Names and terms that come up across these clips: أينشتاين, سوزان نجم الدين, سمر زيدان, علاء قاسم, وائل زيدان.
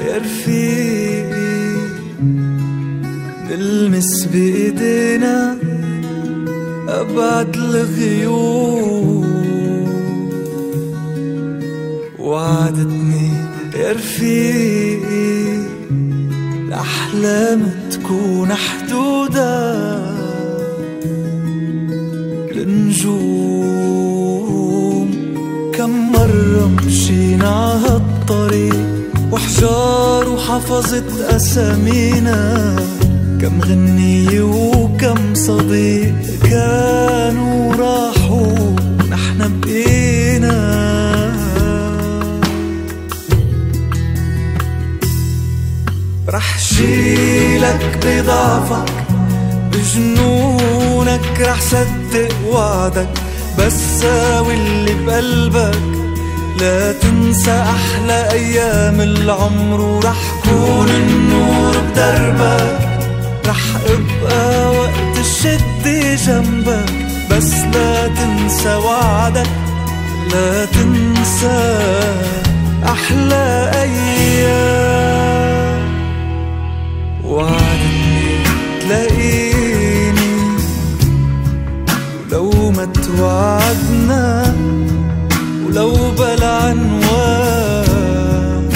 يا رفيقي، نلمس بإيدينا أبعد الغيوم. وعدتني يا رفيقي الأحلام تكون حدودة للنجوم. كم مرة مشينا عهالطريق وحجار وحفظت أسامينا، كم غنية وكم صديق كانوا راحوا نحن بقينا. رح شيلك بضعفك بجنونك، رح صدق وعدك بس ساوي اللي بقلبك. لا تنسى أحلى أيام العمر، ورح كون النور بدربك، رح أبقى وقت الشدة جنبك. بس لا تنسى وعدك، لا تنسى أحلى أيام. وعدتني تلاقيني ولو ما توعدنا، ولو بالعنوان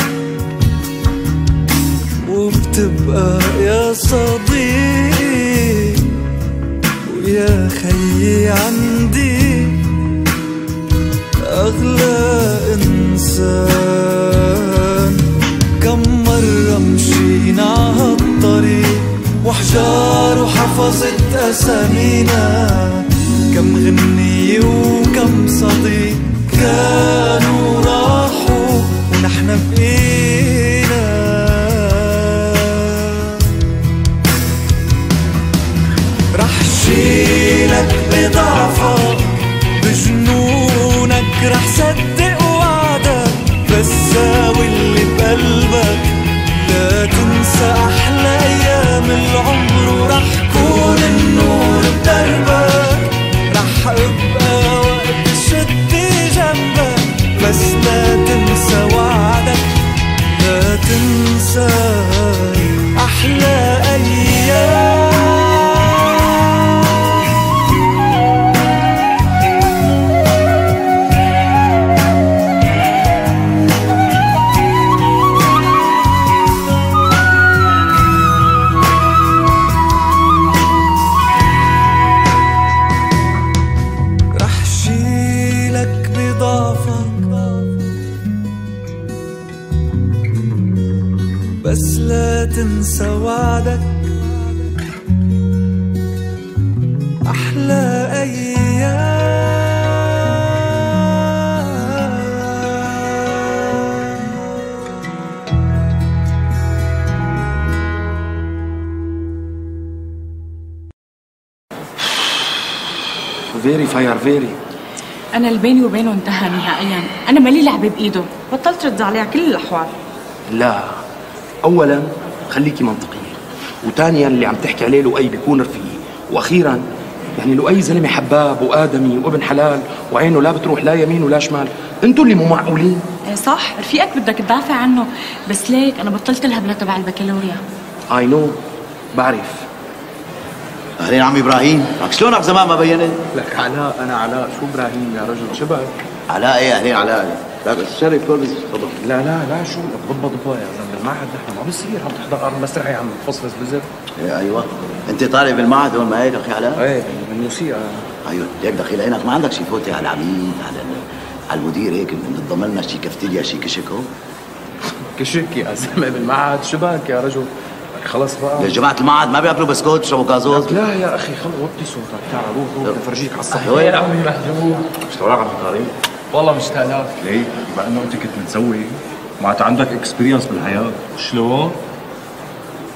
وبتبقى يا صديقي ويا خيي عندي أغلى إنسان. كم مرة مشينا عهالطريق وحجار وحفظت أسامينا، كم غنية وكم صديق كانوا راحوا ونحن بقينا. رح شيلك بضعفك بجنونك، رح صدق وعدك بس ساوي اللي بقلبك. لا تنسى أحلى أيام العمر، ورح كون النور بدربك، رح أبقى وقت الشدة جنبك. بس لا تنسى وعدك، لا تنسى أحلى أيام. بس لا تنسى وعدك، أحلى أيام. فيري فاير فيري، أنا البيني وبينه انتهى نهائيا، أنا مالي لعبة بإيده، بطلت رد عليها كل الأحوال. لا، اولا خليكي منطقيه، وثانيا اللي عم تحكي عليه لؤي بيكون رفيقي، واخيرا يعني لؤي زلمه حباب وادمي وابن حلال وعينه لا بتروح لا يمين ولا شمال، انتم اللي مو معقولين. صح، رفيقك بدك تدافع عنه، بس ليك انا بطلت الهبله تبع البكالوريا. اي نو، بعرف. اهلين عم ابراهيم، لك شلونك زمان ما بينت؟ لك علاء، انا علاء، شو ابراهيم يا رجل، شبهك. علاء ايه؟ اهلين علاء. لك الشرف كله تفضل. لا لا لا، شو ضبة ضبة يا زلمه، المعهد نحن ما بصير عم تحضر قرن مسرحي عم تفصفص بزر. ايه ايوه، انت طالب المعهد هون ما هيك اخي علاء؟ ايه بالموسيقى. ايوه ليك دخيل عينك، ما عندك شي فوتة على العميد، على المدير، هيك نتضمن لنا شي كافتيريا شي كشك هون؟ كشك يا زلمه بالمعهد، شبهك يا رجل. خلص بقى، جماعة المعهد ما بياكلوا بسكوت ويشربوا كازوز؟ لا يا اخي، خلص وطي صوتك، تعال روح روح بفرجيك على الصحة. وين عمي مهجور؟ مش وراك عم تطاري؟ والله مشتاق لك. ليه؟ بما انه انت كنت متزوج معناتها عندك اكسبيرينس بالحياة. شلون؟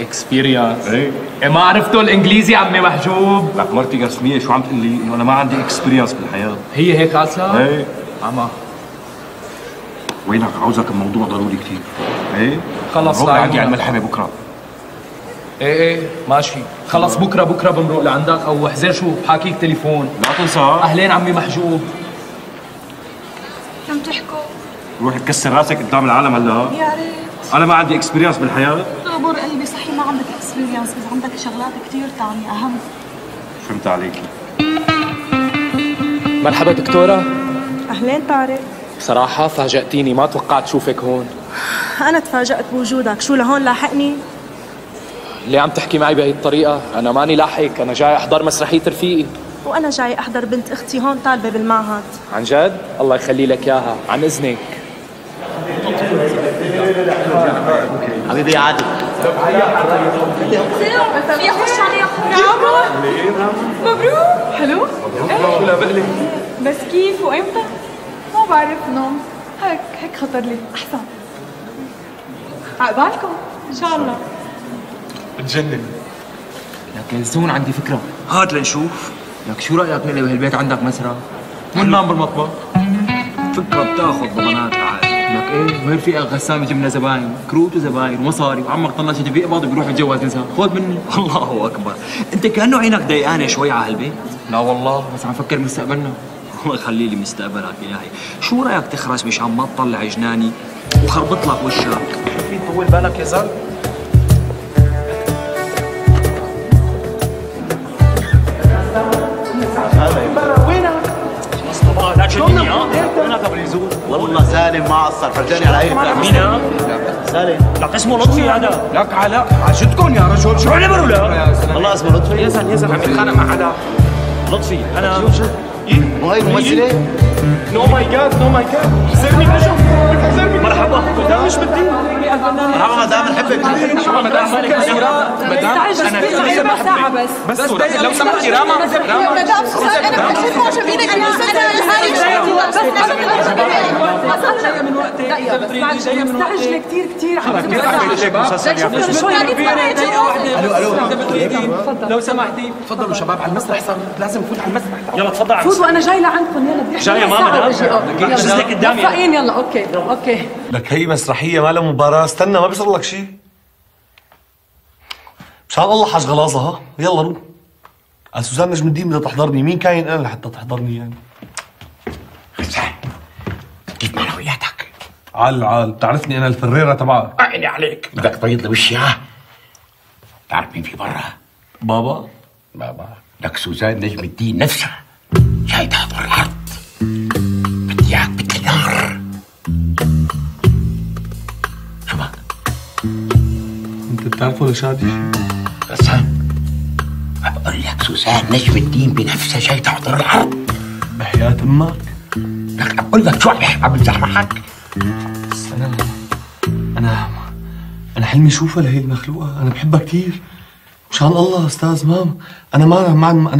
اكسبيرينس؟ ايه ما عرفتوا الانجليزي عمي محجوب؟ لك مرتي قاسمية شو عم تقول لي؟ انه انا ما عندي اكسبيرينس بالحياة. هي هيك اصلا؟ ايه عمى وينك؟ عاوزك الموضوع ضروري كثير. ايه خلص روح عندي على الملحمة بكره. ايه ماشي خلص، بكره بنروح لعندك او حزير شوف حاكيك تليفون. لا تنسى. اهلين عمي محجوب، شو عم تحكوا؟ روح تكسر راسك قدام العالم هلا. يا ريت. انا ما عندي اكسبيرينس بالحياه. اصبر قلبي، صحي ما عندك اكسبيرينس بس عندك شغلات كثير ثانيه اهم. فهمت عليكي. مرحبا دكتوره. اهلين طارق. بصراحه فاجأتيني، ما توقعت شوفك هون. انا تفاجأت بوجودك، شو لهون لاحقني؟ ليه عم تحكي معي بهي الطريقه؟ انا ماني لاحقك، انا جاي احضر مسرحيه رفيقي. وانا جاي احضر بنت اختي هون طالبه بالمعهد. عن جد؟ الله يخلي لك اياها. عن اذنك حبيبي. عادي في حش علي. مبروك. حلو؟ ايه بس كيف وامتى؟ ما بعرف. نوم هيك خطر لي احسن. عقبالكم ان شاء الله. بتجنن. لك ينسون، عندي فكره. هات لنشوف. لك شو رايك نقلب هالبيت عندك مسرح؟ وننام بالمطبخ. فكره بتاخذ ضمانات عالي. لك ايه، وهي رفيقه الغسام يجيب لنا زباين، كروت وزباين ومصاري، وعمك طناش يجيب يقبض وبيروح يتجوز نساء، خذ مني. الله اكبر، انت كانه عينك ضيقانه شوي على هالبيت. لا والله، بس عم فكر بمستقبلنا. الله يخلي لي مستقبلك إلهي. شو رايك تخرس مشان ما تطلع جناني وخربط لك وشك؟ شو في، طول بالك يا زلمه. لا تشدني. انا تبريزون والله. سالم ما قصر، فرجاني على عينك. مين سالم؟ لك اسمه لطفي هذا. لك علاء، عشتكم يا رجل. شو عمره ولا؟ والله اسمه لطفي. يزن يزن عم يتخانق مع حدا. لطفي انا. وهي ممثلة؟ نو ماي جاد نو ماي جاد. حزرني حزرني. مرحبا مدام، مش بدي. مرحبا مدام، بنحبك. مدام مالك صورة؟ مدام أنا بحبك بس صورة لو سمحتي. راما راما مدام سوري، أنا بدي أشوف معجبينك. أنا لحالي بس أنا من وقتي. دقيقة بس مستعجلة كثير كثير. عم ألو ألو لو سمحتي. تفضلوا شباب على المسرح، صار لازم نفوت على المسرح. يلا تفضل على المسرح. وأنا جاي لعندكم. يلا بدي أحكي. جاي يا ماما. ركزتك قدامي. يلا أوكي أوكي. لك هي مسرحية ما لها مباراة. استنى ما بيصير لك شيء. مشان الله حاج غلاظة. ها يلا روح. سوزان نجم الدين بدها تحضرني. مين كاين أنا لحتى تحضرني يعني؟ كيف معنوياتك؟ عال بتعرفني أنا الفريرة تبعك. أعني عليك، بدك تبيض لي وشي. ها؟ بتعرف مين في برا؟ بابا؟ بابا. لك سوزان نجم الدين نفسها جاي تحضر العرض. بدي اياك مثل النار. شو بك؟ انت بتعرفه لشادي؟ غسان بقول لك سوزان نجم الدين بنفسها جاي تحضر العرض. بحياة امك؟ لك بقول لك شو عم بمزح معك؟ بس انا حلمي اشوفها لهي المخلوقه، انا بحبها كثير. مشان الله استاذ مام، انا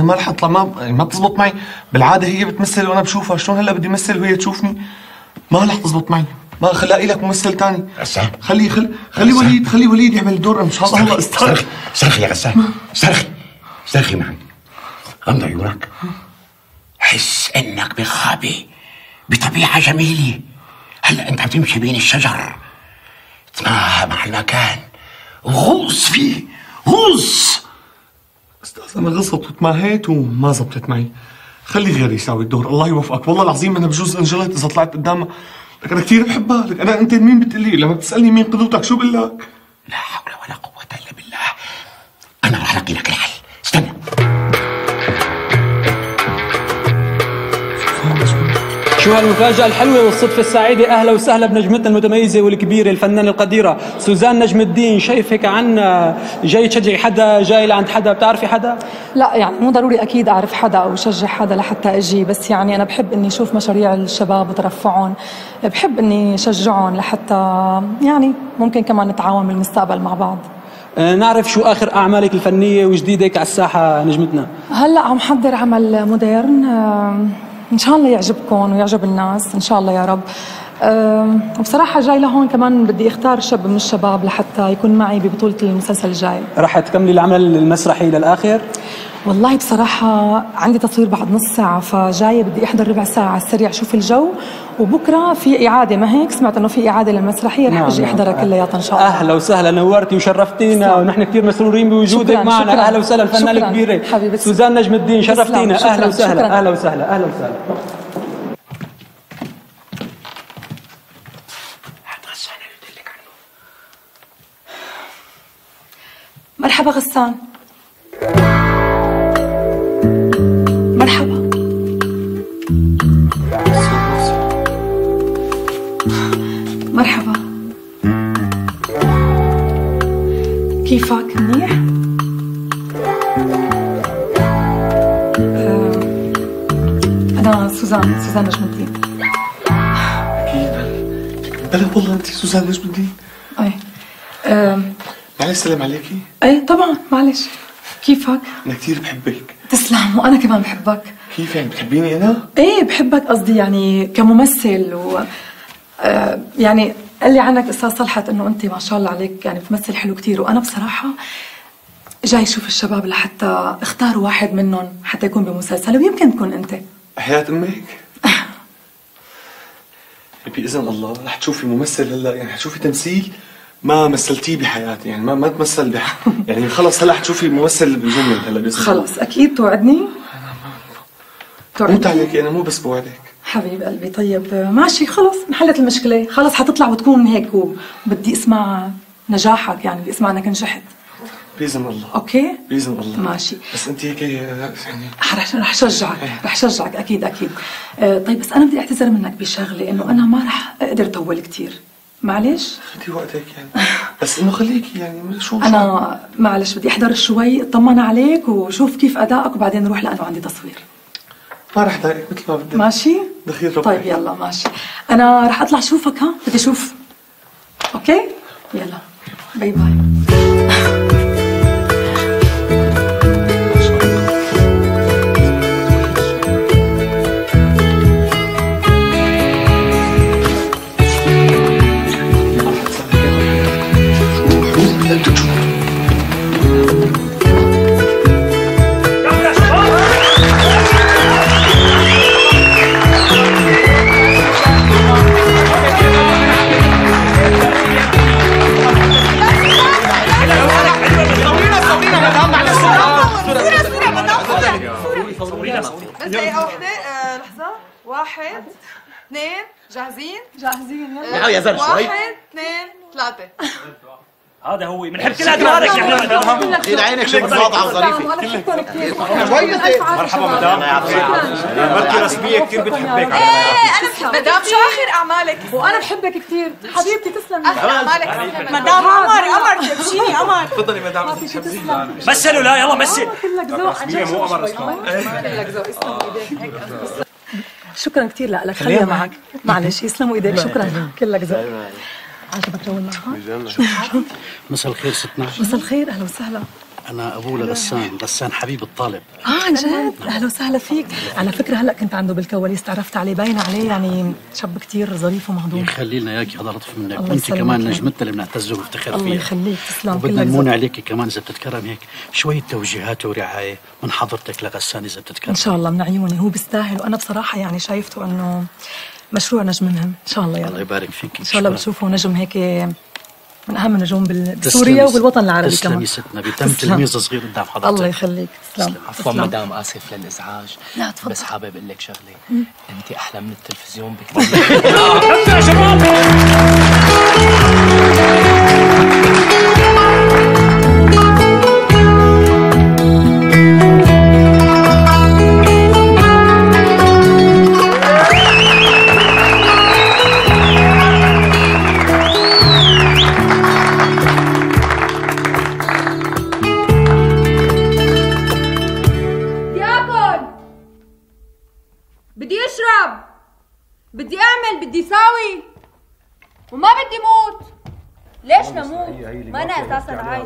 ما رح اطلع، ما بتزبط معي. بالعاده هي بتمثل وانا بشوفها، شلون هلا بدي امثل وهي تشوفني؟ ما رح تزبط معي. ما خلي لك ممثل ثاني. غسان خلي وليد، خلي وليد يعمل دور. مشان الله استاذ. صرخي يا غسان، صرخي معي. غمض عيونك، حس انك بغابه بطبيعه جميله. هلا انت عم تمشي بين الشجر، تناهى مع المكان وغوص فيه. غوص. استاذ انا غصت وتماهيت وما زبطت معي. خلي غيري يساوي الدور. الله يوفقك، والله العظيم انا بجوز انجلت اذا طلعت قدامها. لك انا كثير بحبها. لك انا انت مين بتقلي؟ لما بتسالني مين قدوتك شو بقول لك؟ لا حول ولا قوه الا بالله. انا رح الاقي لك الحل، استنى. شو هالمفاجأة الحلوة والصدفة السعيدة. أهلا وسهلا بنجمتنا المتميزة والكبيرة الفنانة القديرة سوزان نجم الدين. شايفك عنا جاي تشجعي حدا، جاي لعند حدا، بتعرفي حدا؟ لا يعني مو ضروري أكيد أعرف حدا أو شجع حدا لحتى أجي، بس يعني أنا بحب إني أشوف مشاريع الشباب وترفعهم، بحب إني أشجعهم لحتى يعني ممكن كمان نتعاون بالمستقبل مع بعض. نعرف شو آخر أعمالك الفنية وجديدك على الساحة نجمتنا؟ هلا عم حضر عمل موديرن، ان شاء الله يعجبكم ويعجب الناس ان شاء الله يا رب. وبصراحه جاي لهون كمان بدي اختار شاب من الشباب لحتى يكون معي ببطوله المسلسل الجاي. رح تكملي العمل المسرحي للآخر؟ والله بصراحه عندي تصوير بعد نص ساعه، فجايه بدي احضر ربع ساعه على السريع شوف الجو، وبكره في اعاده. ما هيك سمعت انه في اعاده للمسرحيه؟ رح اجي احضرها كلياتها ان شاء الله. اهلا وسهلا، نورتي وشرفتينا ونحن كثير مسرورين بوجودك. شكراً معنا. شكراً. اهلا وسهلا الفنانه الكبيره سوزان نجم الدين، شرفتينا. اهلا وسهلا اهلا وسهلا اهلا وسهلا. مرحبا غسان. مرحبا. مرحبا. كيفك؟ منيح؟ أنا سوزان نجم الدين. بلا والله أنت سوزان نجم الدين؟ إيه. معلش سلام عليكي. إيه طبعا معلش. كيفك؟ أنا كثير بحبك. تسلم وأنا كمان بحبك. كيف يعني بتحبيني أنا؟ إيه بحبك، قصدي يعني كممثل و يعني قال لي عنك استاذ صلحت انه انت ما شاء الله عليك يعني بتمثل حلو كثير، وانا بصراحه جاي اشوف الشباب لحتى اختار واحد منهم حتى يكون بمسلسل ويمكن تكون انت. حياة امك باذن الله رح تشوفي ممثل هلا، يعني رح تشوفي تمثيل ما مثلتيه بحياتي، يعني ما تمثل يعني خلص هلا رح تشوفي ممثل بالجمله هلا باذن الله. خلص اكيد توعدني؟ توعدني عليك، انا مو بس بوعدك حبيب قلبي. طيب ماشي خلص انحلت المشكلة، خلص حتطلع وتكون هيك، وبدي اسمع نجاحك، يعني بدي اسمع انك نجحت بإذن الله. اوكي بإذن الله ماشي. بس انت هيك يعني رح شجعك اكيد. طيب بس انا بدي اعتذر منك بشغلة، انه انا ما رح اقدر اطول كثير، معلش خدي وقتك يعني، بس انه خليكي يعني شو انا معلش بدي احضر شوي اطمن عليك وشوف كيف ادائك وبعدين نروح، لانه عندي تصوير. ما رح دايق مثل ما بدك. ماشي؟ دخيل ربك. طيب يلا ماشي، أنا رح أطلع شوفك، ها؟ بدي أشوف. أوكي؟ يلا باي باي. واحد، اثنين، جاهزين يلا يا زلمة شوي. واحد، اثنين، ثلاثة. هذا هو بنحب كل ادوارك نحن. دير عينك شو مقاطعة وظريفة. مرحبا مدام، مرتي رسمية كثير بتحبك. ايه انا بحبك مدام، شو اخر اعمالك؟ وانا بحبك كثير حبيبتي، تسلم. اخر اعمالك مدام قمر تبشيني قمر. تفضلي مدام مثلوا. لا يلا مثل كلك ذوق. رسمية مو قمر رسمية. كلك ذوق. اسلم ايديك. شكرا كثير لك، خليها معك معلش. يسلموا ايديك، شكرا كلك ذوق. عجبك جو النهار؟ مساء الخير ستنا. مساء الخير، اهلا وسهلا. انا ابو لغسان، غسان حبيب الطالب. عن جد؟ اهلا وسهلا فيك. على فكره هلا كنت عنده بالكواليس، تعرفت عليه، باين عليه يعني شاب كثير ظريف ومهضوم. يخلي لنا اياكي، هذا لطف منك، وانت كمان نجمتنا اللي بنعتز ونفتخر فيها. الله يخليك تسلم. بدنا نمون عليكي كمان اذا بتتكرم هيك شويه توجيهات ورعايه من حضرتك لغسان اذا بتتكرم. ان شاء الله من عيوني، هو بيستاهل، وانا بصراحه يعني شايفته انه مشروع نجم مهم. ان شاء الله يلا. الله يبارك فيك. ان شاء الله بشوفه نجم هيك من اهم النجوم بسوريا وبالوطن العربي. تسلمي كمان. تسلمي ستنا، بيتم تلميذ صغير قدام حضرتك. الله يخليك. تسلم. عفوا مدام، اسف للازعاج. لا تفضل. بس حابب اقول لك شغله، انت احلى من التلفزيون بكثير. يا شباب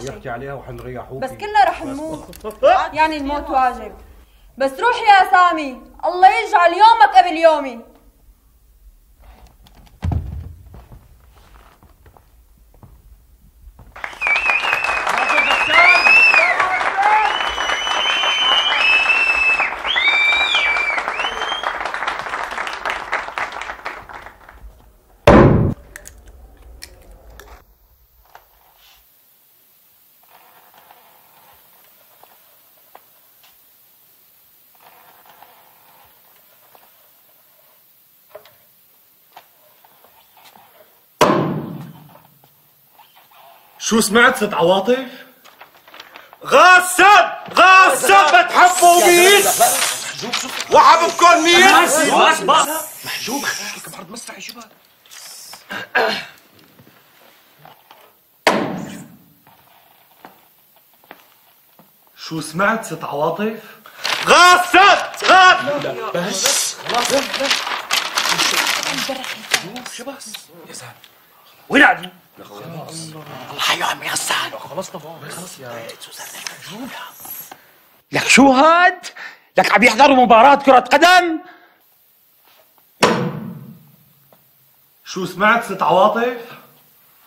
يحكي عليها وحنريحوكي، بس كلنا رح نموت. يعني الموت واجب. بس روح يا سامي، الله يجعل يومك قبل يومي. شو سمعت ست عواطف؟ غصب بتحبوا مين؟ وحبيبكم مين؟ محجوبة هيك بعرض مسرحي شو بقى؟ شو سمعت ست عواطف؟ غصب بس خلاص بس شو بس؟ يا زلمة وين قاعدين؟ خلاص الله يا عمي غسان خلصنا بقى خلص يا سوزان لك شو هاد؟ لك عم يحضروا مباراة كرة قدم؟ شو سمعت ست عواطف؟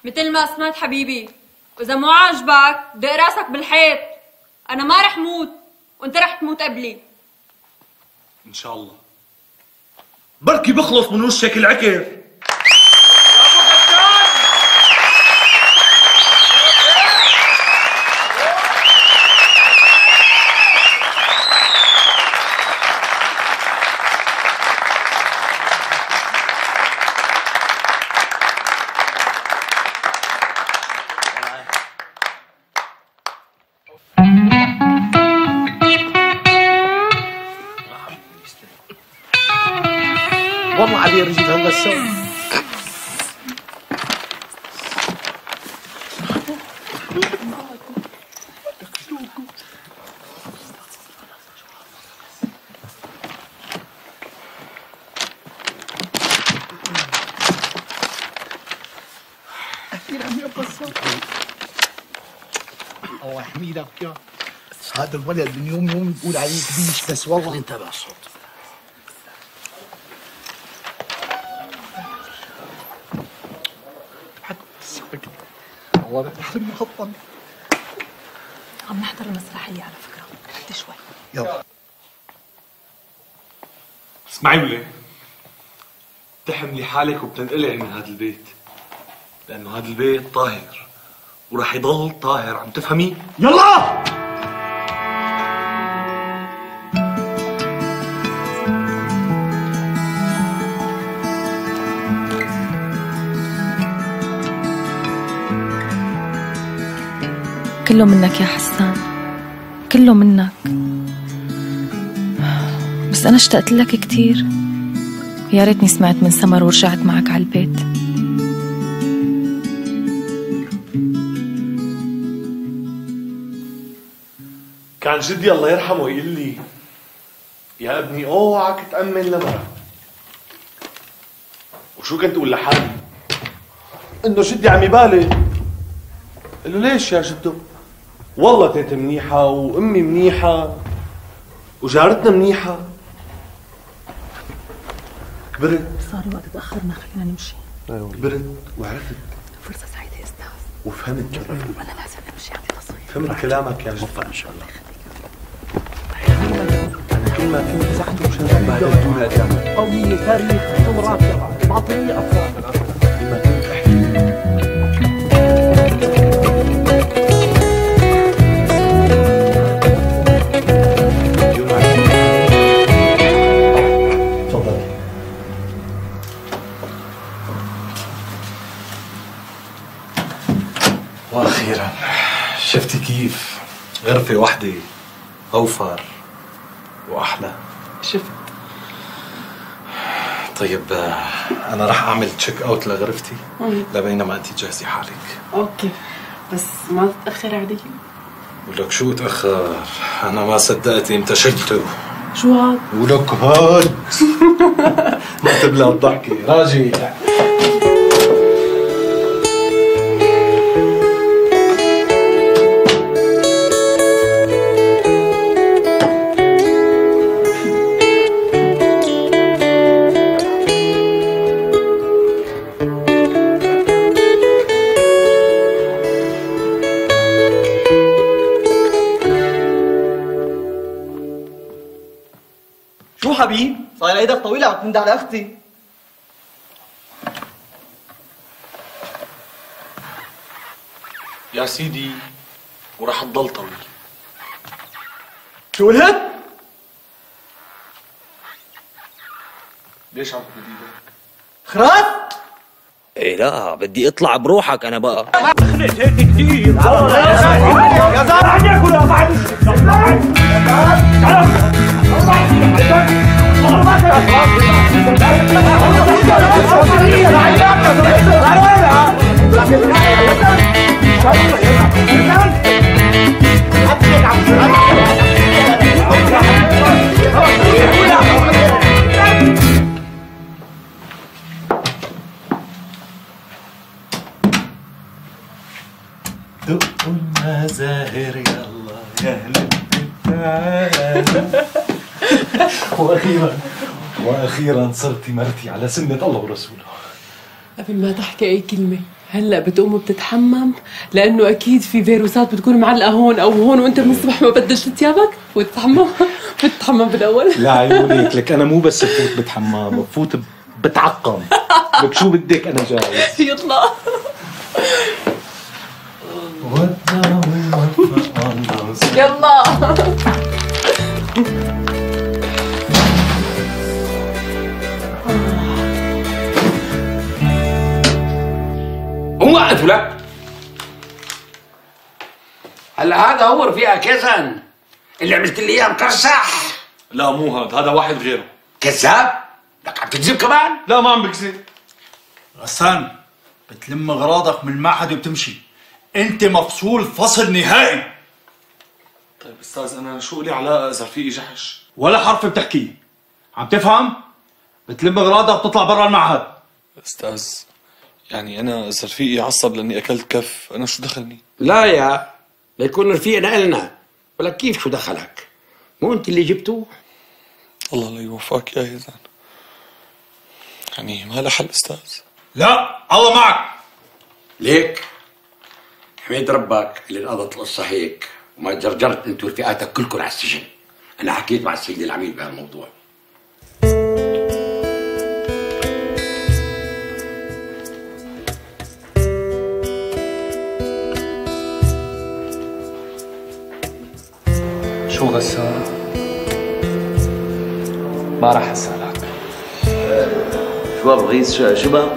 مثل ما سمعت حبيبي، وإذا مو عاجبك دق راسك بالحيط، أنا ما رح موت وأنت رح تموت قبلي. إن شاء الله. بركي بخلص من وشك العكر. والله علي رجيت هلا الشغل اخيرا يا بصر الله يحميلك يا هذا الولد من يوم يوم يقول عليك بيش بس والله انتبه الصوت حلمي خطا عم نحضر المسرحية على فكرة حتى شوي يلا اسمعي ولي تحملي حالك وبتنقلعي من هذا البيت لأنه هذا البيت طاهر وراح يضل طاهر عم تفهمي؟ يلا كله منك يا حسان كله منك بس أنا اشتقت لك كتير يا ريتني سمعت من سمر ورجعت معك على البيت كان جدي الله يرحمه يقول لي يا ابني اوعك تأمن لمرة وشو كنت أقول لحالي إنه جدي عم يبالي قال له ليش يا جدو والله تيت منيحة وأمي منيحة وجارتنا منيحة كبرت صار الوقت تأخرنا خلينا نمشي أيوة كبرت وعرفت فرصة سعيدة يا أستاذ وفهمت كلامك أنا لازم أمشي أعطي نصيحة فهمت كلامك يا جدو موفق إن شاء الله أنا كل ما كنت زحمة مشان أبعد دون أداء قوية تاريخ ومرافقة معطية أفكار كل ما كنت أحكي واخيرا شفتي كيف غرفة وحدة اوفر واحلى شفت طيب انا راح اعمل تشيك اوت لغرفتي لبينما انت تجهزي حالك اوكي بس ما تتاخر علي ولك شو اتاخر انا ما صدقت امتى شلته شو هاد ولك هاد ما تبلع الضحكة راجع حبيب صاير ايدك طويله عم تمد على اختي يا سيدي وراح تضل طويل شو قلت؟ ليش عم تمد ايدك؟ خراب؟ إيه لا بدي اطلع بروحك انا بقى. دخلت هيك كثير يا زلمه عم ياكل يا بعد دقوا المزاهر يلا يا اهل البلدان. واخيرا صرت مرتي على سنه الله ورسوله. قبل ما تحكي اي كلمه، هلا بتقوم بتتحمم لانه اكيد في فيروسات بتكون معلقه هون او هون وانت من الصبح ما بدلت ثيابك وتتحمم. بتتحمم بالاول؟ لا عيونيك لك انا مو بس بفوت بتحمم، بفوت بتعقم. لك شو بدك انا جاهز. يلا يلا هم وقتوا لك. هلا هذا هو رفيقك كذا اللي عملت لي اياه مكرسح؟ لا مو هذا، هذا واحد غيره. كذاب؟ لك عم تكذب كمان؟ لا ما عم بكذب. غسان بتلم اغراضك من المعهد وبتمشي، انت مفصول فصل نهائي. طيب استاذ انا شو لي علاقه اذا رفيقي جحش؟ ولا حرف بتحكيه، عم تفهم؟ بتلم اغراضك بتطلع برا المعهد. استاذ يعني انا اذا رفيقي عصب لاني اكلت كف، انا شو دخلني؟ لا يا ليكون رفيقنا النا، ولك كيف شو دخلك؟ مو انت اللي جبته؟ الله لا يوفقك يا زلمه. يعني ما لها حل استاذ. لا الله معك. ليك حميد ربك اللي انقضت القصه هيك وما جرجرت انت ورفقاتك كلكم على السجن. انا حكيت مع السيد العميد بهالموضوع. شو غسان؟ ما راح اسالك. شو بغيث شو بك؟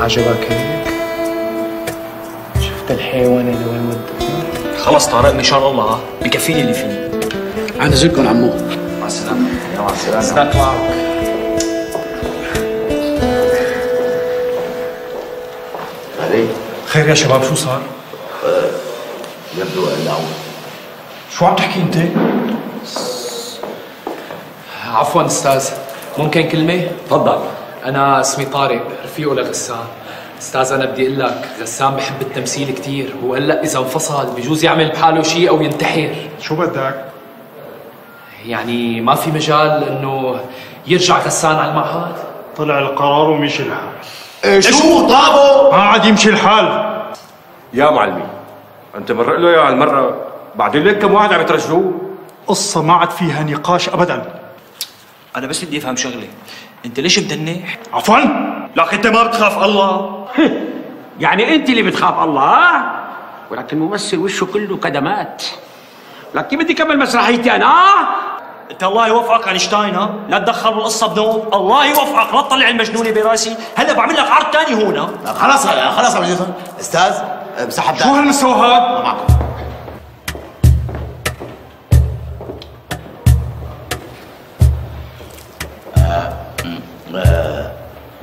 عجبك هيك؟ شفت الحيوان اللي وين ودتني؟ خلص طارق مشان الله بكفيني اللي فيه. اعتذركم عمو. مع السلامة. مع السلامة. خير يا شباب شو صار؟ يبدو العون. شو عم تحكي انت؟ عفوا استاذ ممكن كلمة؟ تفضل. أنا اسمي طارق رفيقه لغسان. أستاذ أنا بدي أقول لك غسان بحب التمثيل كثير وهلا إذا انفصل بجوز يعمل بحاله شيء أو ينتحر. شو بدك؟ يعني ما في مجال إنه يرجع غسان على المعهد؟ طلع القرار ومشي الحال. إيه شو طابه؟ ما عاد يمشي الحال. يا معلمي أنت مرق له يا هالمرة، بعدين ليك كم واحد عم يترجلوه. قصة ما عاد فيها نقاش أبداً. أنا بس بدي أفهم شغلة، أنت ليش مدنح؟ عفواً؟ لك أنت ما بتخاف الله؟ يعني أنت اللي بتخاف الله؟ ولكن الممثل وشه كله كدمات. لك كيف بدي كمل مسرحيتي أنا؟ أنت الله يوفقك أينشتاين ها؟ لا تدخل بالقصة بنوم، الله يوفقك لا تطلع المجنونة براسي، هلا بعمل لك عرض ثاني هون. خلص خلص أبو جيفن، أستاذ بسحب شو هالمستوى هذا؟ معكم.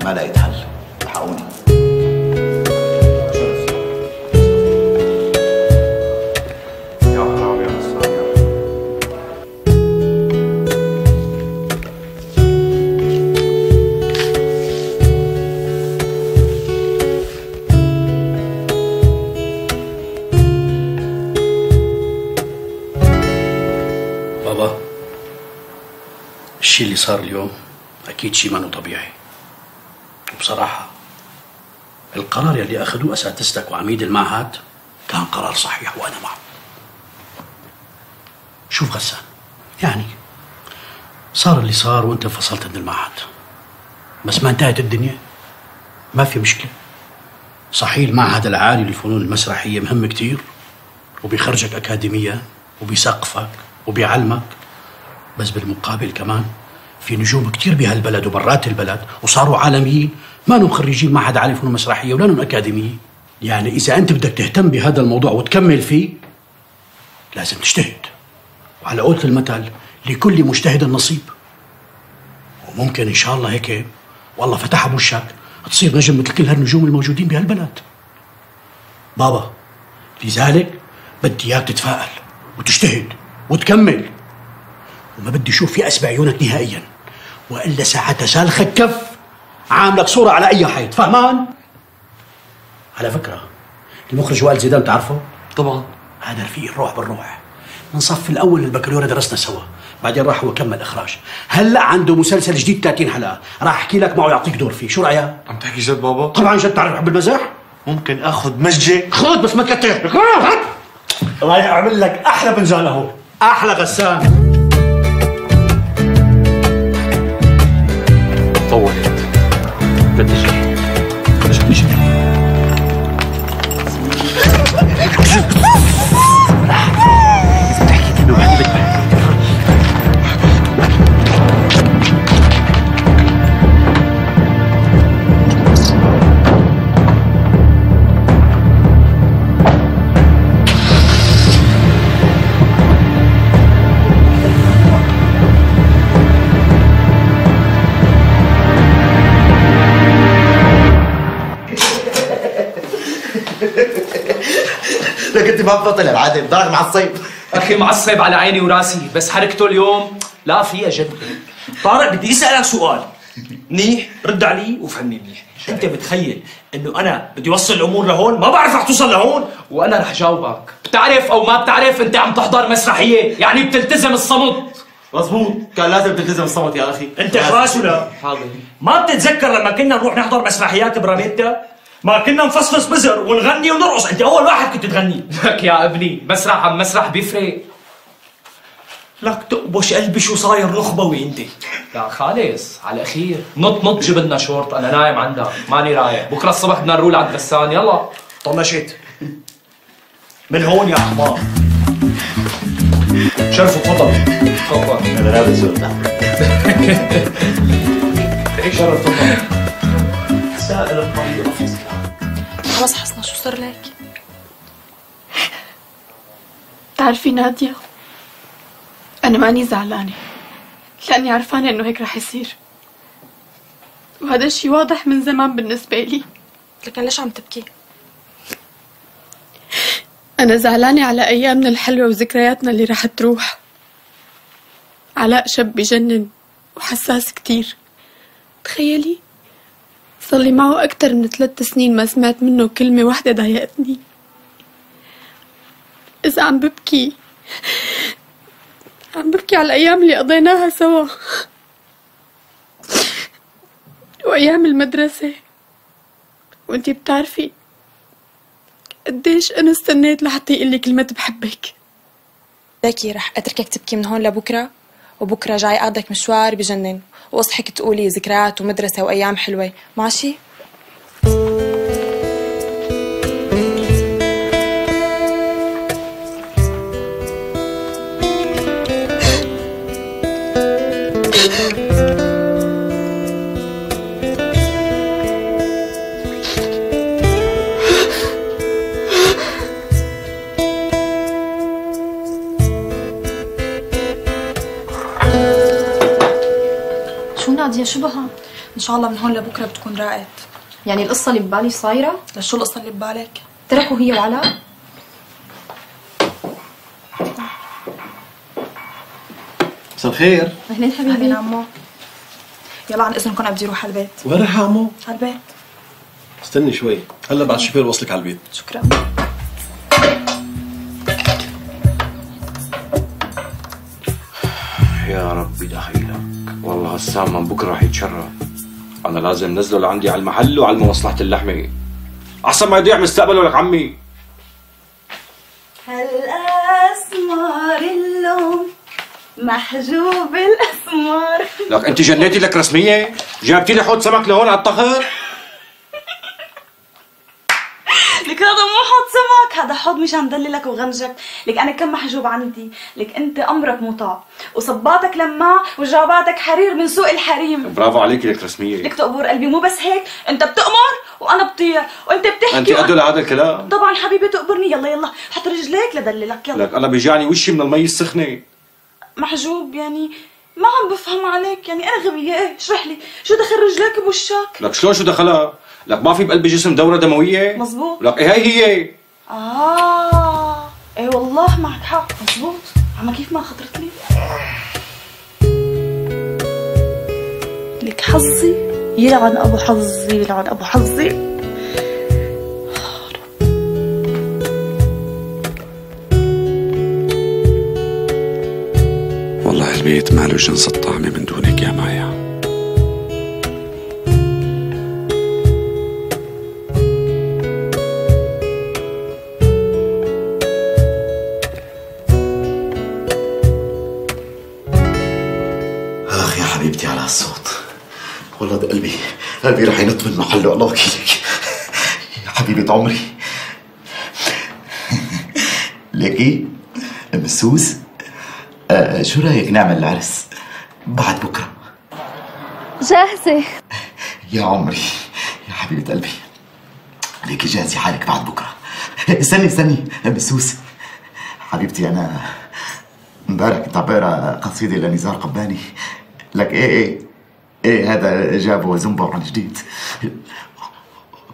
ما لقيت حل، الحقوني. يا حرام يا غسان يا بابا. الشيء اللي صار اليوم أكيد شيء مانو طبيعي. بصراحة القرار يلي أخذوه أساتذتك وعميد المعهد كان قرار صحيح وأنا معه. شوف غسان يعني صار اللي صار وأنت انفصلت من المعهد، بس ما انتهت الدنيا، ما في مشكلة. صحيح المعهد العالي للفنون المسرحية مهم كتير وبيخرجك أكاديمية وبيسقفك وبيعلمك، بس بالمقابل كمان في نجوم كتير بهالبلد وبرات البلد وصاروا عالميين ما لهم خريجين، ما حدا عارف انهم مسرحيه ولا انهم اكاديميين. يعني اذا انت بدك تهتم بهذا الموضوع وتكمل فيه لازم تجتهد، وعلى قولة المثل لكل مجتهد نصيب. وممكن ان شاء الله هيك والله فتحها بوشك تصير نجم مثل كل هالنجوم الموجودين بهالبلد. بابا لذلك بدي اياك تتفائل وتجتهد وتكمل، وما بدي اشوف في اسبع عيونك نهائيا، والا ساعتها سالخك كف عاملك صوره على اي حيط، فهمان؟ على فكره المخرج وائل زيدان بتعرفه؟ طبعا هذا رفيق الروح بالروح، من صف الاول البكالوريا درسنا سوا، بعدين راح هو كمل اخراج، هلا عنده مسلسل جديد 30 حلقه، راح احكي لك معه يعطيك دور فيه، شو رايك؟ عم تحكي جد بابا؟ طبعا جد، تعرف بحب المزح؟ ممكن اخذ مزجه؟ خذ بس ما تكتر، خذ رايح اعمل لك احلى بنجان اهو، احلى غسان. طولت بدي شيء بدي شيء اذا بتحكي كلمه وحده بتبهدل. لك انت ما بتبطل العادة، ضايق معصب. اخي معصب على عيني وراسي، بس حركته اليوم لا فيها جد. طارق بدي اسالك سؤال منيح، رد علي وفهمني منيح. انت بتخيل انه انا بدي اوصل الامور لهون؟ ما بعرف رح توصل لهون، وانا رح جاوبك. بتعرف او ما بتعرف انت عم تحضر مسرحيه، يعني بتلتزم الصمت. مظبوط، كان لازم تلتزم الصمت يا اخي. انت خلاص ولا؟ حاضر. ما بتتذكر لما كنا نروح نحضر مسرحيات براميتا؟ ما كنا نفصفص بزر ونغني ونرقص، انت اول واحد كنت تغني. لك يا ابني مسرح عن مسرح بيفرق. لك تقبش قلبي شو صاير نخبوي انت. لا خالص على الاخير، نط جيب لنا شورت، انا نايم عندك ماني رايق، بكره الصبح بدنا نروح لعند غسان. يلا طنشت من هون يا حمار. شرفك تفضل تفضل. انا لابس زرقاء. شرف تفضل. سائل الطريقة فصلة. خلص حسنا شو صار لك؟ بتعرفي نادية، أنا ماني زعلانة لأني عرفانة إنه هيك رح يصير، وهذا الشي واضح من زمان بالنسبة لي. لكن ليش عم تبكي؟ أنا زعلانة على أيامنا الحلوة وذكرياتنا اللي رح تروح. علاء شاب بجنن وحساس كتير، تخيلي صار لي معه أكثر من 3 سنين ما سمعت منه كلمة واحدة ضايقتني. إذا عم ببكي، عم ببكي على الأيام اللي قضيناها سوا وأيام المدرسة، وأنتي بتعرفي قديش أنا استنيت لحتى يقول لي كلمة بحبك. لكي رح أتركك تبكي من هون لبكرة، وبكرة جاي أقعدك مشوار بجنن، واصحك تقولي ذكريات ومدرسة وأيام حلوة، ماشي؟ نادية شو بها؟ إن شاء الله من هون لبكرة بتكون راقت. يعني القصة اللي ببالي صايرة؟ شو القصة اللي ببالك؟ تركوا هي وعلاء؟ مساء الخير. أهلين حبيبي. أهلين عمو. يلا عن إذنكم بدي أروح على البيت. وين رايحة عمو؟ على البيت. استني شوي، هلا بعد الشوفير وصلك على البيت. شكرا. يا ربي دخيلك، والله غسان من بكره رح يتشرب. انا لازم نزله لعندي على المحل وعلمه مصلحه اللحمه احسن ما يضيع مستقبله. لك عمي هالاسمار اللون محجوب الاسمار. لك انت جنيتي لك رسميه؟ جابتي لي حوض سمك لهون على الطخر؟ لك هذا مو حوض سمك، هذا حوض مش عم دللك وغنجك، لك انا كم محجوب عندي، لك انت امرك مطاع، وصباتك لماع وجراباتك حرير من سوق الحريم. برافو عليك، لك رسميه، لك تقبور قلبي. مو بس هيك، انت بتأمر وانا بطير، وانت بتحكي انت قدو لهذا الكلام. طبعا حبيبي تقبرني، يلا يلا حط رجليك لدللك. يلا لك انا بيجعني وشي من المي السخنه. محجوب يعني ما عم بفهم عليك، يعني انا غبيه ايه؟ اشرح لي شو دخل رجليك بوشك؟ لك شلون شو دخلها؟ لك ما في بقلب جسم دوره دمويه؟ مظبوط. لك هي هي. ايه والله معك حق، مظبوط. عم كيف ما خطرت لي. لك حظي يلعن ابو حظي، يلعن ابو حظي. والله البيت ماله جنس الطعمة من دونك يا مايا. اخ يا حبيبتي على الصوت، والله ده قلبي رح ينط من محله. الله وكيلك يا حبيبة عمري. ليكي مسوس، شو رايك نعمل العرس بعد بكره؟ جاهزه يا عمري يا حبيبه قلبي. ليكي جاهزي حالك بعد بكره. استني بسوس حبيبتي، انا امبارح كنت عم بقرا قصيده لنزار قباني. لك ايه هذا جابه زنبر عن جديد.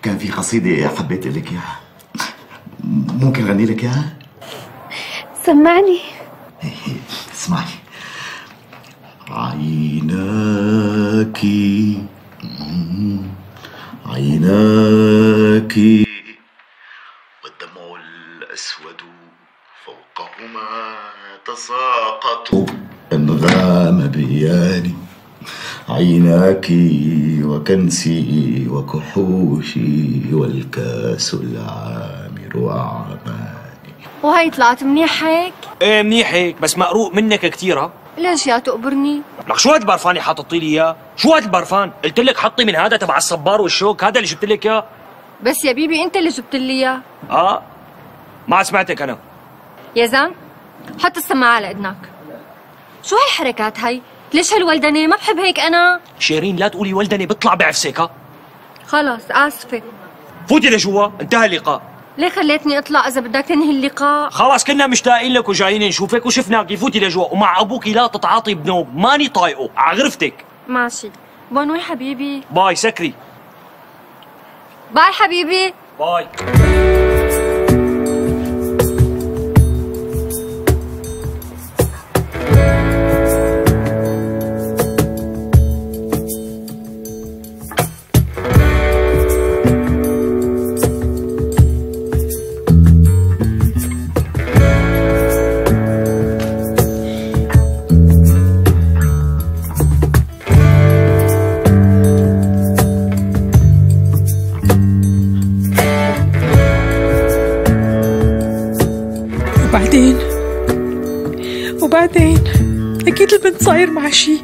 كان في قصيده حبيت لك اياها، ممكن غني لك اياها؟ سمعني. اسمعي. عيناك والدمع الأسود فوقهما تساقط انغام بياني. عيناك وكنسي وكحوشي والكاس العامر أعماني. وهي طلعت منيح هيك؟ ايه منيح هيك، بس مقروق منك كثير. ها ليش يا تقبرني؟ لك شو هالبرفان اللي حاططي لي اياه؟ شو هالبرفان؟ قلت لك حطي من هذا تبع الصبار والشوك، هذا اللي جبت لك اياه. بس يا بيبي انت اللي جبت لي اياه. ما سمعتك انا. يا زان حط السماعه على اذنك. شو هالحركات هي؟ ليش هالولدنه؟ ما بحب هيك انا. شيرين لا تقولي ولدنه، بطلع بعفسك. ها خلص اسفه. فوتي لجوا، انتهى اللقاء. ليه خليتني اطلع؟ اذا بدك تنهي اللقاء. خلاص كنا مشتاقين لك وجايين نشوفك وشفناكي. فوتي لجوا، ومع ابوكي لا تتعاطي بنوب، ماني طايقه، على غرفتك. ماشي، بونوي حبيبي. باي. سكري. باي حبيبي. باي. وبعدين اكيد البنت صاير معها شيء.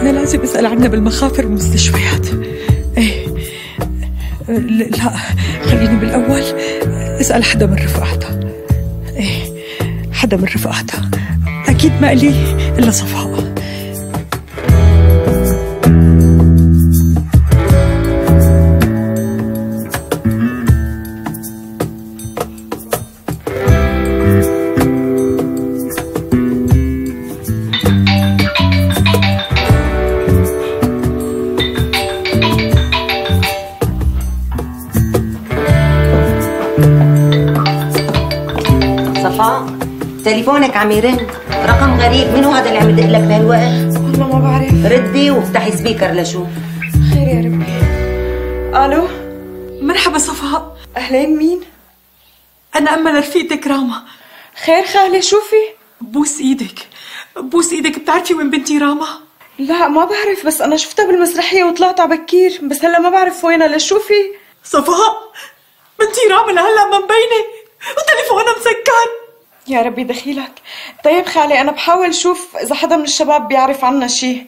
انا لازم اسال عنها بالمخافر والمستشفيات. ايه لا، خليني بالاول اسال حدا من رفقاتها. ايه حدا من رفقاتها، اكيد ما لي الا صفاء. تليفونك عم يرن، رقم غريب. منو هذا اللي عم يدق لك بهالوقت؟ والله ما بعرف. ردي وافتحي سبيكر لشوف. خير يا ربي. الو مرحبا صفاء. اهلين، مين؟ انا اما لرفيقتك راما. خير خاله، شوفي. بوس ايدك، بوس ايدك. بتعرفي وين بنتي راما؟ لا ما بعرف، بس انا شفتها بالمسرحيه وطلعت على بكير، بس هلا ما بعرف وينها. لشوفي صفاء، بنتي راما لهلا ما مبينه وتليفونها مسكر. يا ربي دخيلك. طيب خالي، أنا بحاول شوف إذا حدا من الشباب بيعرف عنا شي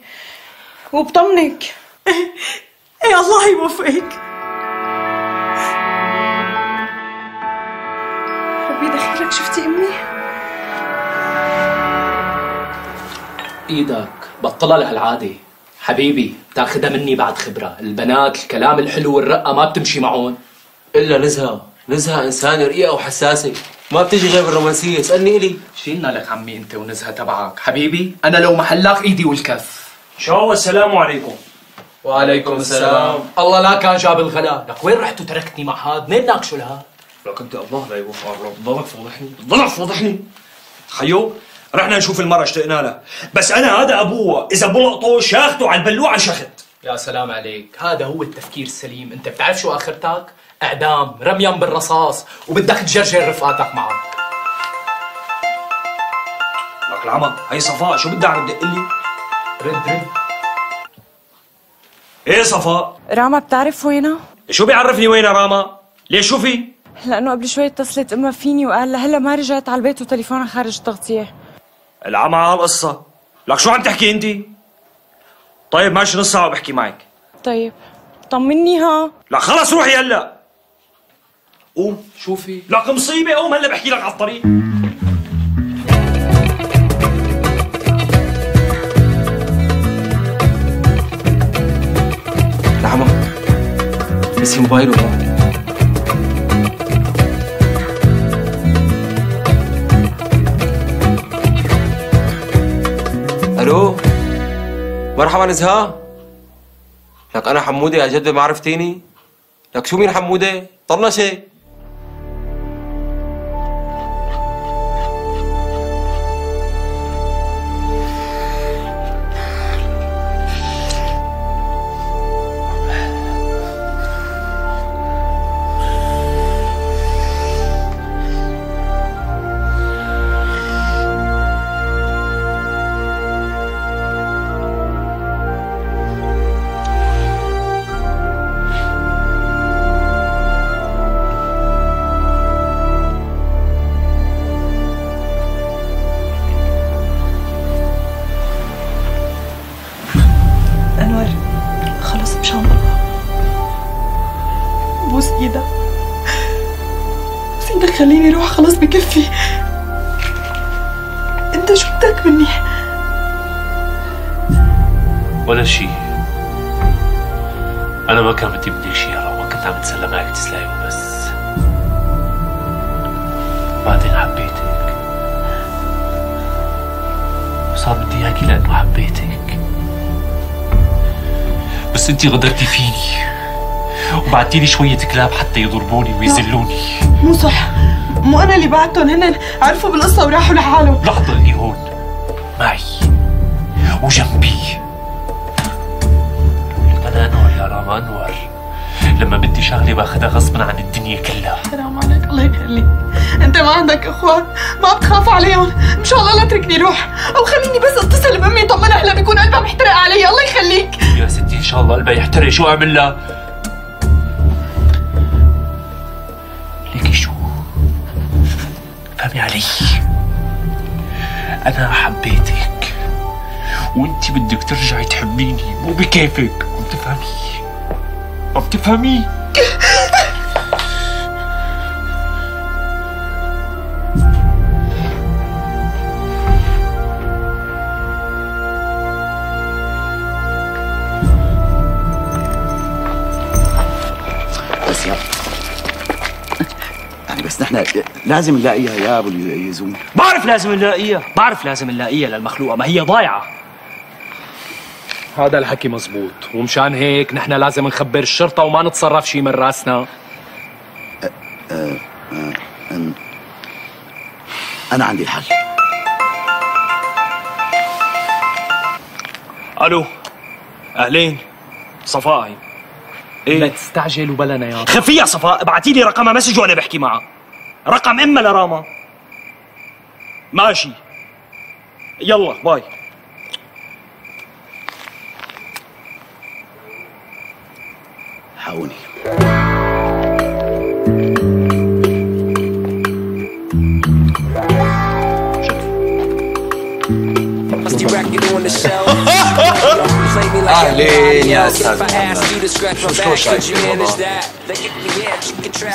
وبطمنك. إيه الله يوفقك. عمرك شفتي امي؟ ايدك بطلها لهالعاده حبيبي، بتاخدها مني بعد خبره. البنات الكلام الحلو والرقه ما بتمشي معهم الا نزهه. نزهه انسانه رقيقه وحساسه، ما بتجي غير بالرومانسيه. اسالني الي شيلنا لك عمي انت ونزهه تبعك حبيبي. انا لو محلاك ايدي والكف. شو السلام عليكم. وعليكم السلام. الله لا كان جاب الغلا. لك وين رحت وتركتني مع هاد؟ مين ناك شو لهاد؟ لك انت الله لا يوفق الرب، ضلك فوضحني ضلك فوضحني. خيو رحنا نشوف المرة اشتقنا لها، بس انا هذا ابوها اذا بلقطه شاخته على البلوعه شخت. يا سلام عليك، هذا هو التفكير السليم. انت بتعرف شو اخرتك؟ اعدام رميا بالرصاص، وبدك تجرجر رفقاتك معك. لك العمى هي صفاء، شو بدها عم تدق لي؟ رد ايه صفاء؟ راما بتعرف وينها؟ شو بيعرفني وينها راما؟ ليش شو في؟ لأنه قبل شوي اتصلت أمها فيني وقال لهلا ما رجعت على البيت وتليفونها خارج تغطية. العمى على القصة، لك شو عم تحكي أنت؟ طيب ماشي نص ساعة وبحكي معك. طيب، طمني ها. لك خلص روحي هلا. قوم. شو في؟ لك مصيبة قوم هلا بحكي لك على الطريق. نسي موبايله هون. الو مرحبا نزهة. لك انا حمودة يا جد ما عرفتيني؟ لك شو مين حمودة؟ طنشة. خليني اروح خلاص بكفي. انت شو بدك مني؟ ولا شيء. انا ما كان بدي منك شيء يا روى، كنت عم بتسلى معك تسلاي وبس. بعدين حبيتك وصار بدي اياكي لانه حبيتك، بس انت غدرتي فيني وبعتيلي شوية كلاب حتى يضربوني ويذلوني. مو صح، مو أنا اللي بعتهم، هن عرفوا بالقصة وراحوا لحالهم. لحظة اللي هون معي وجنبي. أنا أنور يا راما، أنور. لما بدي شغلة باخذها غصبا عن الدنيا كلها. حرام عليك الله يخليك، أنت ما عندك إخوان؟ ما بتخاف عليهم؟ إن شاء الله لا تركني روح، أو خليني بس أتصل بأمي طمنها. هلا بيكون قلبها محترق علي. الله يخليك يا ستي، إن شاء الله قلبها يحترق. شو أعمل لها؟ فهمي علي، أنا حبيتك وأنت بدك ترجعي تحبيني، مو بكيفك. عم تفهمي؟ عم تفهمي؟ بس يا بس نحن لازم نلاقيها يا ابو يزوم. بعرف لازم نلاقيها، بعرف لازم نلاقيها للمخلوقه، ما هي ضايعه. هذا الحكي مزبوط، ومشان هيك نحن لازم نخبر الشرطه وما نتصرف شيء من راسنا. انا عندي الحل. الو اهلين، صفاء. إيه؟ لا تستعجل وبلا نياط. خفية يا صفاء، ابعتي لي رقمها مسج وانا بحكي معها. رقم امها لراما. ماشي يلا باي. حاوني شكرا. أهلين يا أستاذ محمد، شو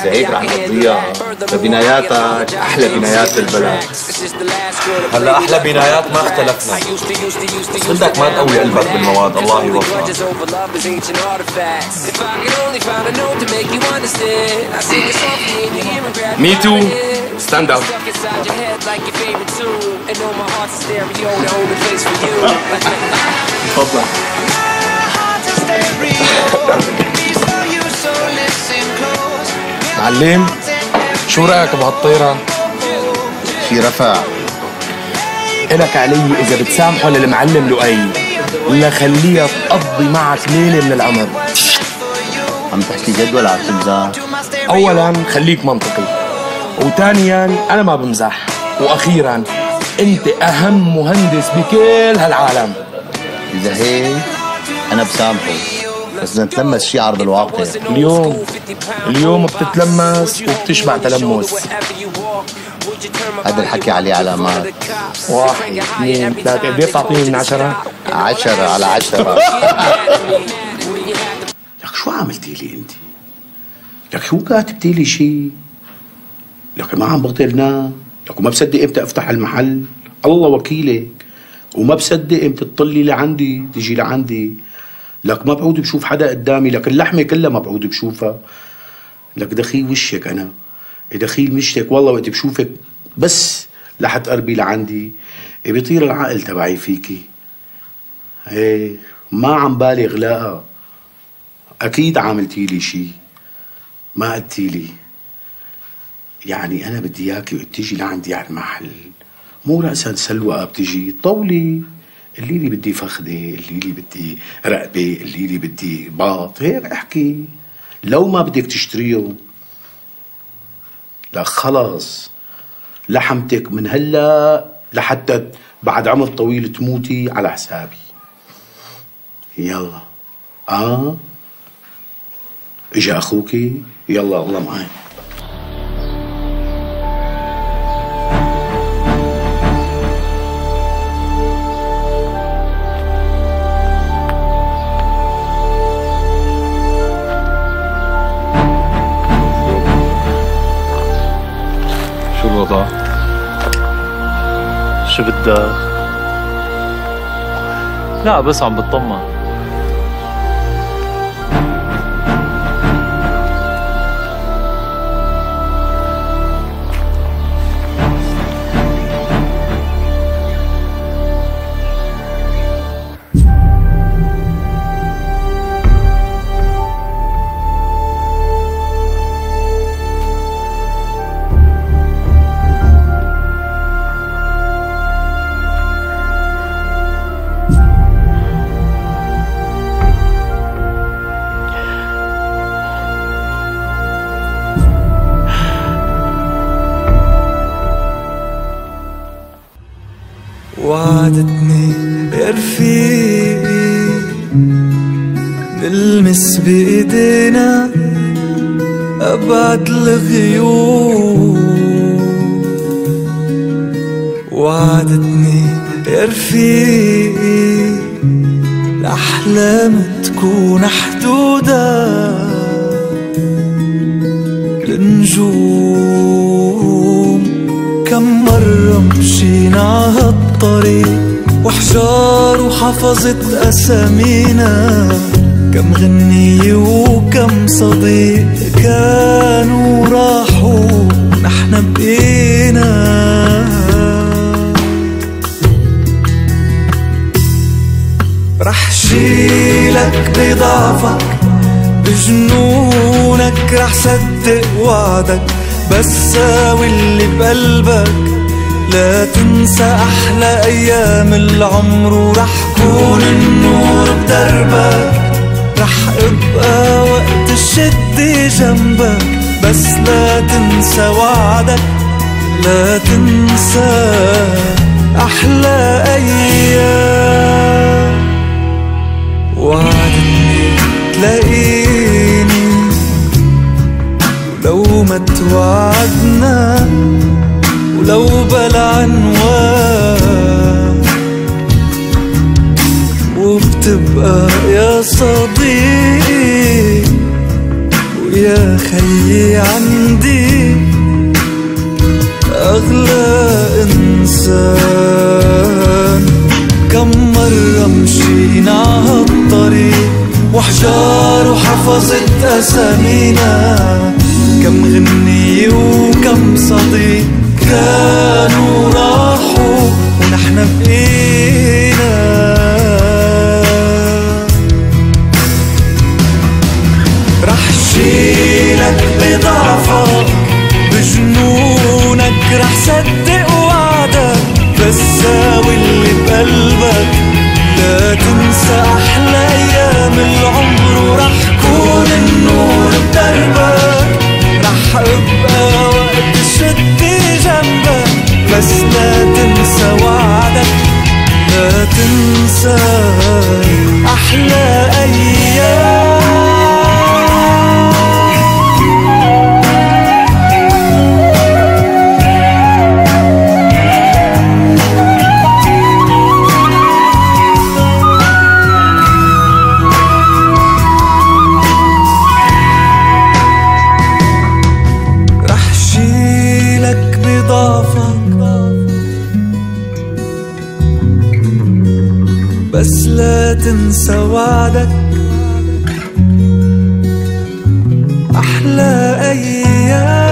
سعيد رح نقضيها ببناياتك، أحلى بنايات البلد. هلا أحلى بنايات ما اختلفنا، بس بدك ما تقوي قلبك بالمواد، الله يوفقك. Me too. Stand up. تفضل. معلم، شو رأيك بهالطيرة؟ في رفع إلك علي إذا بتسامحه للمعلم لؤي، ولا خليها تقضي معك ليلة من العمر. عم تحكي جد ولا عم تمزح؟ أولاً خليك منطقي، وثانياً أنا ما بمزح، وأخيراً أنت أهم مهندس بكل هالعالم. إذا هيك أنا بسامحه، بس بدنا نتلمس شعر بالواقع. اليوم بتتلمس وبتشبع تلمس. هذا الحكي عليه علامات. 1 2 3، قد إيه بتعطيني من 10؟ 10 على 10. لك شو عملتي لي أنت؟ لك شو كاتبتي لي شيء؟ لك ما عم بقدر نام، لك وما بصدق امتى افتح المحل، الله وكيلك، وما بصدق امتى تطلي لعندي تجي لعندي، لك ما بعود بشوف حدا قدامي، لك اللحمه كلها ما بعود بشوفها، لك دخيل وشك انا، دخيل مشتك والله وقت بشوفك بس لحد قربي لعندي، بيطير العقل تبعي فيكي. ايه ما عم بالغ، لا اكيد عملتي لي شيء ما قلتي لي. يعني أنا بدي إياكي بتجي لعندي على المحل، مو رأسا سلوى بتجي طولي، اللي لي بدي فخدة، اللي لي بدي رقبة، اللي لي بدي باط، هيك احكي. لو ما بدك تشتريه لا خلص، لحمتك من هلا لحتى بعد عمر طويل تموتي على حسابي. يلا اجا اخوكي، يلا الله معي. شو بدك؟ لا بس عم بتطمن. وعدتني يا رفيقي نلمس بايدينا ابعد الغيوم، وعدتني يا رفيقي الاحلام تكون حدودا للنجوم. كم مره مشينا عهالطريق وحجار وحفظت أسامينا، كم غنية وكم صديق كانوا راحوا نحن بقينا. رح شيلك بضعفك بجنونك، رح صدق وعدك بس ساوي اللي بقلبك، لا تنسى أحلى أيام العمر، ورح كون النور بدربك، رح ابقى وقت الشدة جنبك، بس لا تنسى وعدك، لا تنسى أحلى أيام. وعدتني تلاقيني ولو ما توعدنا، ولو بلا عنوان تبقى يا صديقي ويا خيي عندي أغلى إنسان. كم مرة مشينا عالطريق وحجاره حفظت أسامينا، كم غني وكم صديق كانوا راحوا ونحن بقينا. رح شيلك بضعفك بجنونك، رح صدق وعدك بساوي اللي بقلبك، لا تنسى أحلى أيام العمر ورح كون النور بدربك. رح أبقى وقت شدي جنبك بس لا تنسى وعدك، لا تنسى أحلى أيام. بس لا تنسى وعدك، أحلى أيام.